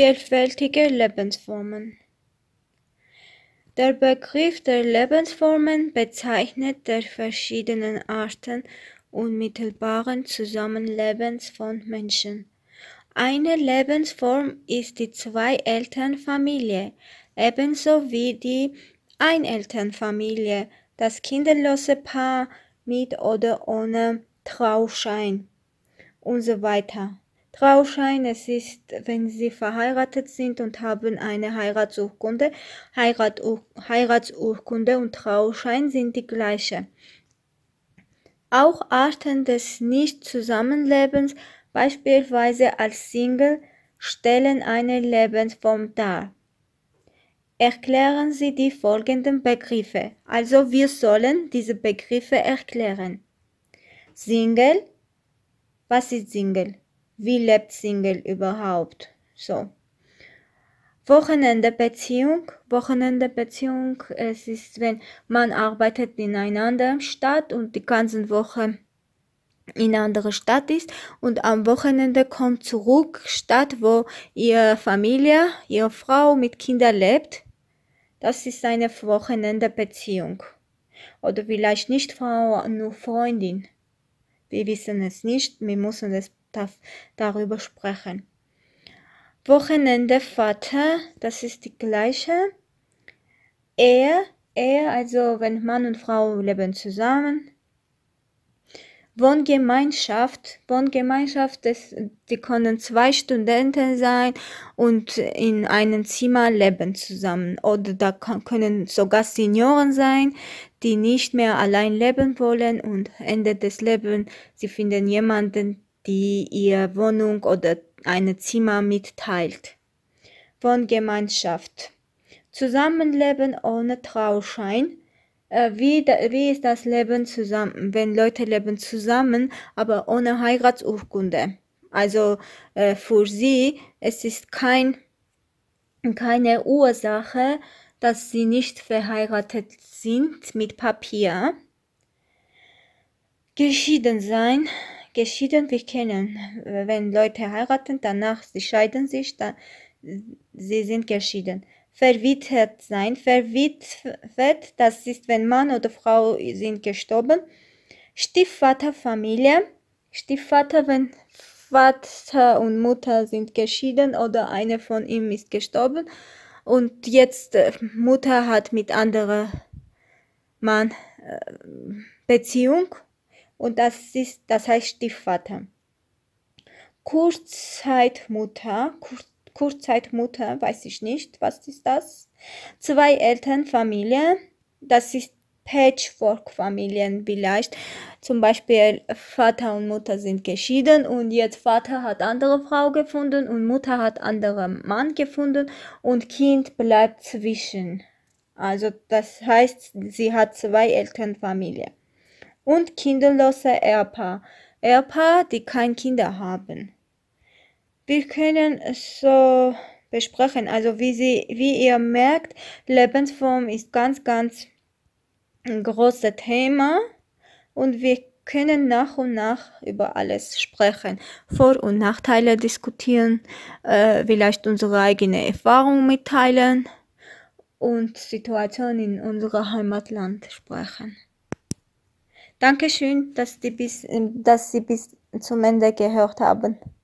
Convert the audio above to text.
Vielfältige Lebensformen. Der Begriff der Lebensformen bezeichnet der verschiedenen Arten unmittelbaren Zusammenlebens von Menschen. Eine Lebensform ist die Zwei-Eltern-Familie, ebenso wie die Einelternfamilie, das kinderlose Paar mit oder ohne Trauschein und so weiter. Trauschein, es ist, wenn sie verheiratet sind und haben eine Heiratsurkunde. Heiratsurkunde und Trauschein sind die gleiche. Auch Arten des Nicht-Zusammenlebens, beispielsweise als Single, stellen eine Lebensform dar. Erklären Sie die folgenden Begriffe. Also wir sollen diese Begriffe erklären. Single. Was ist Single? Wie lebt Single überhaupt? So. Wochenendebeziehung. Wochenendebeziehung, es ist, wenn man arbeitet in einer anderen Stadt und die ganze Woche in einer anderen Stadt ist und am Wochenende kommt zurück, Stadt, wo ihre Familie, ihre Frau mit Kindern lebt. Das ist eine Wochenendebeziehung. Oder vielleicht nicht Frau, nur Freundin. Wir wissen es nicht, wir müssen es darüber sprechen. Wochenende Vater, das ist die gleiche. Ehe, also wenn Mann und Frau leben zusammen. Wohngemeinschaft, die können zwei Studenten sein und in einem Zimmer leben zusammen. Oder da können sogar Senioren sein, die nicht mehr allein leben wollen und Ende des Lebens, sie finden jemanden, die ihre Wohnung oder ein Zimmer mitteilt. Wohngemeinschaft. Zusammenleben ohne Trauschein. Wie ist das Leben zusammen, wenn Leute leben zusammen, aber ohne Heiratsurkunde? Also für sie es ist keine Ursache, dass sie nicht verheiratet sind mit Papier. Geschieden sein. Geschieden, wir kennen, wenn Leute heiraten, danach sie scheiden sich, dann, sie sind geschieden. Verwitwet sein, verwitwet, das ist, wenn Mann oder Frau sind gestorben. Stiefvaterfamilie, Stiefvater, wenn Vater und Mutter sind geschieden oder eine von ihm ist gestorben und jetzt Mutter hat mit anderem Mann Beziehung. Und das heißt Stiefvater. Kurzzeitmutter, weiß ich nicht, was ist das? Zwei-Eltern-Familie, das ist Patchwork-Familien vielleicht. Zum Beispiel Vater und Mutter sind geschieden und jetzt Vater hat andere Frau gefunden und Mutter hat anderen Mann gefunden und Kind bleibt zwischen. Also das heißt, sie hat Zwei-Eltern-Familie. Und kinderlose Ehepaar. Ehepaar, die keine Kinder haben. Wir können es so besprechen. Also wie ihr merkt, Lebensform ist ganz, ganz ein großes Thema. Und wir können nach und nach über alles sprechen. Vor- und Nachteile diskutieren. Vielleicht unsere eigene Erfahrung mitteilen. Und Situationen in unserem Heimatland sprechen. Dankeschön, dass Sie bis zum Ende gehört haben.